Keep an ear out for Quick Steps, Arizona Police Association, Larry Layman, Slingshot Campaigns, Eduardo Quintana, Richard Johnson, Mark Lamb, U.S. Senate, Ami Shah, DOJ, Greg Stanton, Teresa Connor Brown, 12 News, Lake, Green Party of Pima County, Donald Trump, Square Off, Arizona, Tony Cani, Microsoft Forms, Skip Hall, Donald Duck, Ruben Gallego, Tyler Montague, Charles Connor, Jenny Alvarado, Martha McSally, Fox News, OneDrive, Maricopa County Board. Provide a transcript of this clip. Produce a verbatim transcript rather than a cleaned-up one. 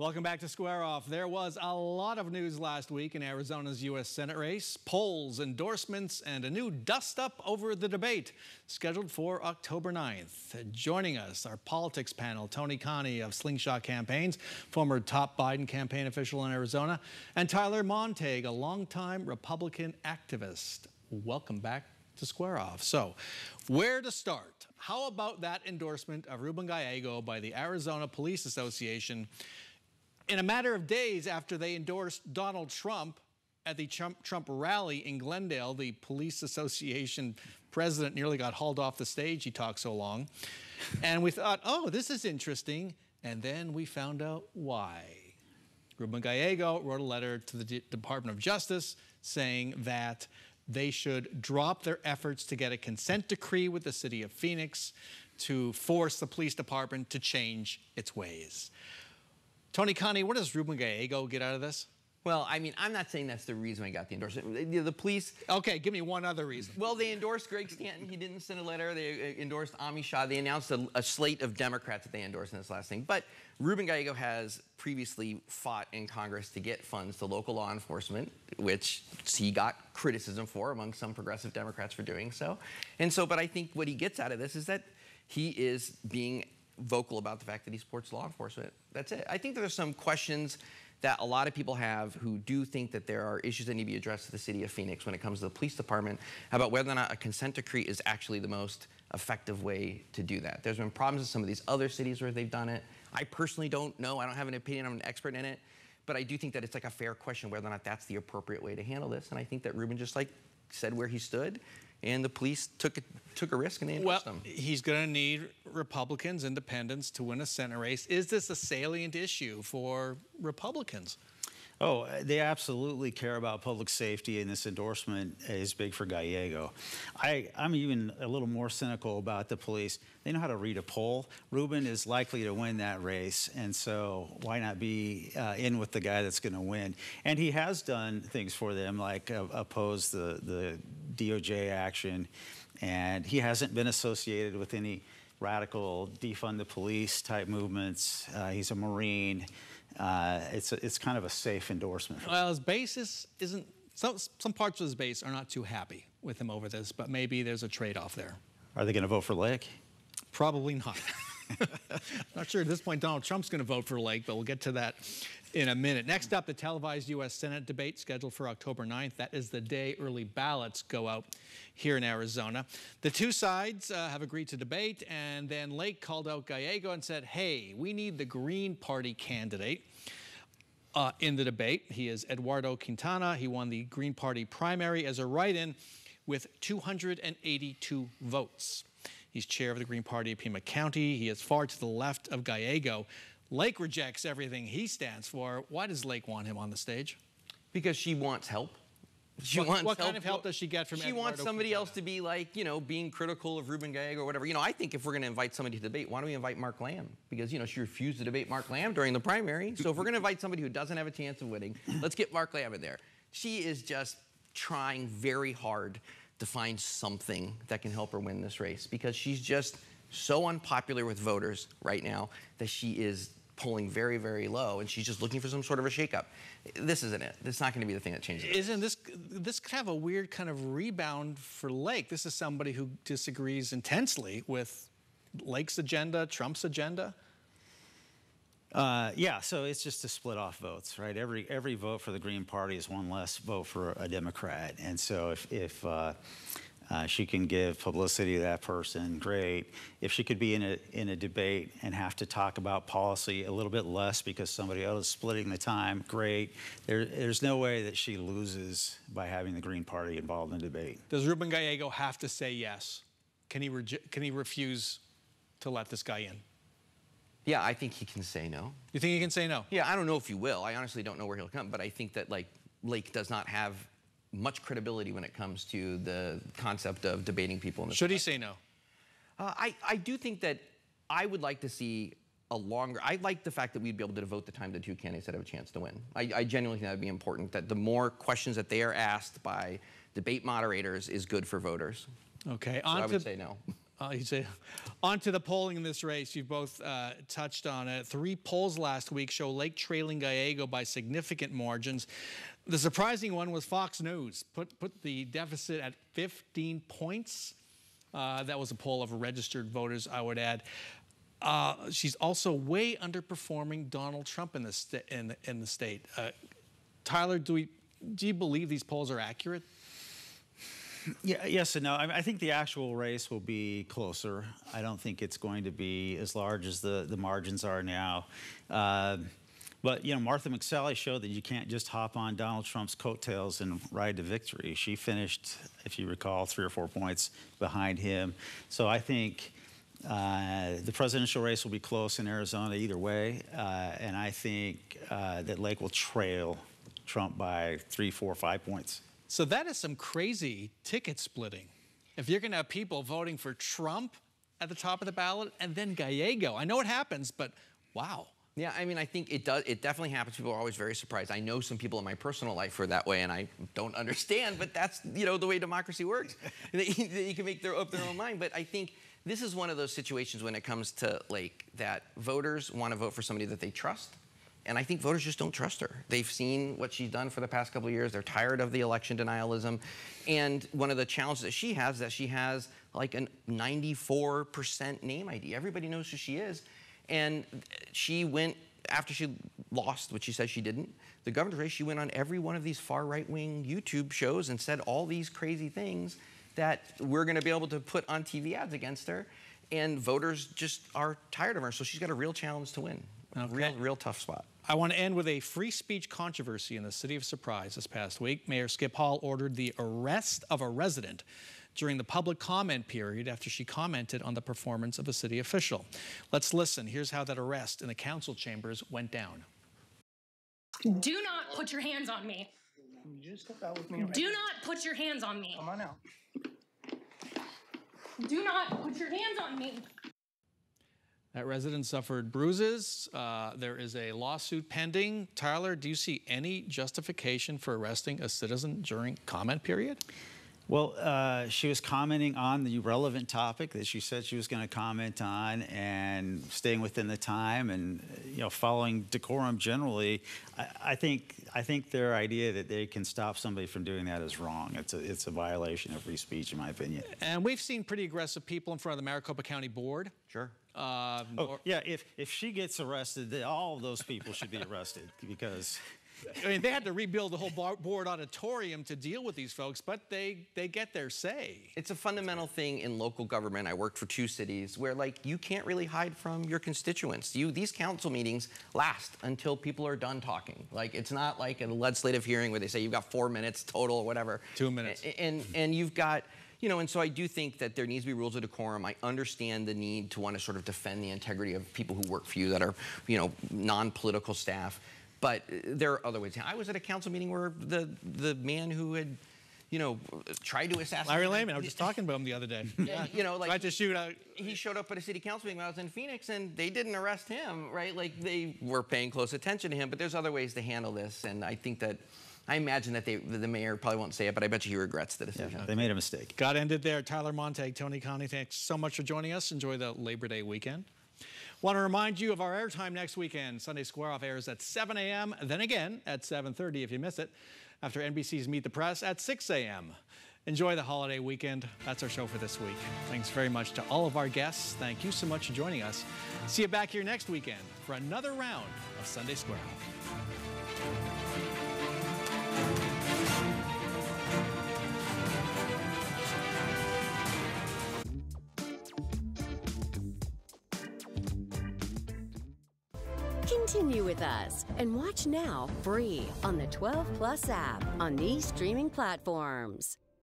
Welcome back to Square Off. There was a lot of news last week in Arizona's U S Senate race. Polls, endorsements, and a new dust-up over the debate scheduled for October ninth. Joining us, our politics panel, Tony Cani of Slingshot Campaigns, former top Biden campaign official in Arizona, and Tyler Montague, a longtime Republican activist. Welcome back to Square Off. So, where to start? How about that endorsement of Ruben Gallego by the Arizona Police Association in a matter of days after they endorsed Donald Trump at the Trump, Trump rally in Glendale? The police association president nearly got hauled off the stage. He talked so long. And we thought, oh, this is interesting. And then we found out why. Ruben Gallego wrote a letter to the D- Department of Justice saying that they should drop their efforts to get a consent decree with the city of Phoenix to force the police department to change its ways. Tony Cani, what does Ruben Gallego get out of this? Well, I mean, I'm not saying that's the reason I got the endorsement. The, the police... Okay, give me one other reason. Well, they endorsed Greg Stanton. He didn't send a letter. They endorsed Ami Shah. They announced a, a slate of Democrats that they endorsed in this last thing. But Ruben Gallego has previously fought in Congress to get funds to local law enforcement, which he got criticism for among some progressive Democrats for doing so. And so, but I think what he gets out of this is that he is being vocal about the fact that he supports law enforcement. That's it. I think there are some questions that a lot of people have who do think that there are issues that need to be addressed to the city of Phoenix when it comes to the police department about whether or not a consent decree is actually the most effective way to do that. There's been problems in some of these other cities where they've done it. I personally don't know. I don't have an opinion. I'm an expert in it. But I do think that it's like a fair question whether or not that's the appropriate way to handle this. And I think that Ruben just like said where he stood, and the police took a, took a risk and they endorsed him. Well, he's going to need Republicans, independents, to win a Senate race. Is this a salient issue for Republicans? Oh, they absolutely care about public safety, and this endorsement is big for Gallego. I, I'm even a little more cynical about the police. They know how to read a poll. Ruben is likely to win that race, and so why not be uh, in with the guy that's going to win? And he has done things for them, like uh, oppose the, the D O J action, and he hasn't been associated with any radical defund the police type movements. Uh, he's a Marine. Uh, it's a, it's kind of a safe endorsement. Well, his base is, isn't some some parts of his base are not too happy with him over this, but maybe there's a trade-off there. Are they going to vote for Lake? Probably not. Not sure at this point Donald Trump's going to vote for Lake, but we'll get to that in a minute. Next up, the televised U S Senate debate scheduled for October ninth. That is the day early ballots go out here in Arizona. The two sides uh, have agreed to debate, and then Lake called out Gallego and said, hey, we need the Green Party candidate uh, in the debate. He is Eduardo Quintana. He won the Green Party primary as a write-in with two hundred eighty-two votes. He's chair of the Green Party of Pima County. He is far to the left of Gallego. Lake rejects everything he stands for. Why does Lake want him on the stage? Because she wants help. She what wants what help. kind of help does she get from She Eduardo wants somebody Quintana. else to be like, you know, being critical of Ruben Gallego or whatever. You know, I think if we're going to invite somebody to debate, why don't we invite Mark Lamb? Because, you know, she refused to debate Mark Lamb during the primary. So if we're going to invite somebody who doesn't have a chance of winning, let's get Mark Lamb in there. She is just trying very hard to find something that can help her win this race, because she's just so unpopular with voters right now that she is polling very, very low, and she's just looking for some sort of a shakeup. This isn't it. This is not going to be the thing that changes. Isn't this, this could have a weird kind of rebound for Lake. This is somebody who disagrees intensely with Lake's agenda, Trump's agenda. Uh, yeah, so it's just to split off votes, right? Every every vote for the Green Party is one less vote for a Democrat, and so if if uh, uh, she can give publicity to that person, great. If she could be in a in a debate and have to talk about policy a little bit less because somebody else is splitting the time, great. There, there's no way that she loses by having the Green Party involved in the debate. Does Ruben Gallego have to say yes? Can he rege- can he refuse to let this guy in? Yeah, I think he can say no. You think he can say no? Yeah, I don't know if he will. I honestly don't know where he'll come, but I think that like Lake does not have much credibility when it comes to the concept of debating people in the Should place. he say no? Uh, I, I do think that I would like to see a longer, I like the fact that we'd be able to devote the time to two candidates that have a chance to win. I, I genuinely think that would be important, that the more questions that they are asked by debate moderators is good for voters. Okay, so on I would to, say no. Uh, he'd say, on to the polling in this race. You've both uh, touched on it. Three polls last week show Lake trailing Gallego by significant margins. The surprising one was Fox News. Put, put the deficit at fifteen points. Uh, that was a poll of registered voters, I would add. Uh, she's also way underperforming Donald Trump in the, in, in the state. Uh, Tyler, do, we, do you believe these polls are accurate? Yeah, yes and no. I mean, I think the actual race will be closer. I don't think it's going to be as large as the, the margins are now. Uh, but, you know, Martha McSally showed that you can't just hop on Donald Trump's coattails and ride to victory. She finished, if you recall, three or four points behind him. So I think uh, the presidential race will be close in Arizona either way. Uh, and I think uh, that Lake will trail Trump by three, four, five points. So that is some crazy ticket splitting. If you're going to have people voting for Trump at the top of the ballot and then Gallego, I know it happens, but wow. Yeah, I mean, I think it does. It definitely happens. People are always very surprised. I know some people in my personal life who are that way, and I don't understand, but that's, you know, the way democracy works. They, they can make their, up their own mind. But I think this is one of those situations when it comes to Lake that voters want to vote for somebody that they trust. And I think voters just don't trust her. They've seen what she's done for the past couple of years. They're tired of the election denialism. And one of the challenges that she has is that she has like a ninety-four percent name I D. Everybody knows who she is. And she went, after she lost, which she says she didn't, the governor's race, she went on every one of these far right-wing YouTube shows and said all these crazy things that we're going to be able to put on T V ads against her. And voters just are tired of her. So she's got a real challenge to win. Okay. Real, real tough spot. I want to end with a free speech controversy in the city of Surprise this past week. Mayor Skip Hall ordered the arrest of a resident during the public comment period after she commented on the performance of a city official. Let's listen. Here's how that arrest in the council chambers went down. Do not put your hands on me. You just step out with me. Right? Do not put your hands on me. Come on out. Do not put your hands on me. That resident suffered bruises. Uh, there is a lawsuit pending. Tyler, do you see any justification for arresting a citizen during comment period? Well, uh, she was commenting on the relevant topic that she said she was going to comment on and staying within the time and, you know, following decorum generally. I, I think I think their idea that they can stop somebody from doing that is wrong. It's a, it's a violation of free speech, in my opinion. And we've seen pretty aggressive people in front of the Maricopa County Board. Sure. Um, oh, yeah, if, if she gets arrested, then all of those people should be arrested because... I mean, they had to rebuild the whole board auditorium to deal with these folks, but they, they get their say. It's a fundamental thing in local government. I worked for two cities where, like, you can't really hide from your constituents. You, these council meetings last until people are done talking. Like, it's not like a legislative hearing where they say you've got four minutes total or whatever. Two minutes. And, and, and you've got... You know, and so I do think that there needs to be rules of decorum. I understand the need to want to sort of defend the integrity of people who work for you that are, you know, non-political staff. But there are other ways. I was at a council meeting where the, the man who had, you know, tried to assassinate... Larry Layman. I was just talking about him the other day. Yeah, you know, like... Tried to shoot out... He showed up at a city council meeting when I was in Phoenix, and they didn't arrest him, right? Like, they were paying close attention to him. But there's other ways to handle this, and I think that... I imagine that they, the mayor probably won't say it, but I bet you he regrets the decision. Yeah, they made a mistake. Got ended there. Tyler Montague, Tony Cani, thanks so much for joining us. Enjoy the Labor Day weekend. Want to remind you of our airtime next weekend. Sunday Square Off airs at seven A M, then again at seven thirty if you miss it, after N B C's Meet the Press at six A M Enjoy the holiday weekend. That's our show for this week. Thanks very much to all of our guests. Thank you so much for joining us. See you back here next weekend for another round of Sunday Square Off. Continue with us and watch now free on the twelve Plus app on these streaming platforms.